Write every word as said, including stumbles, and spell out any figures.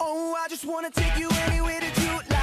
Oh, I just wanna take you anywhere to do.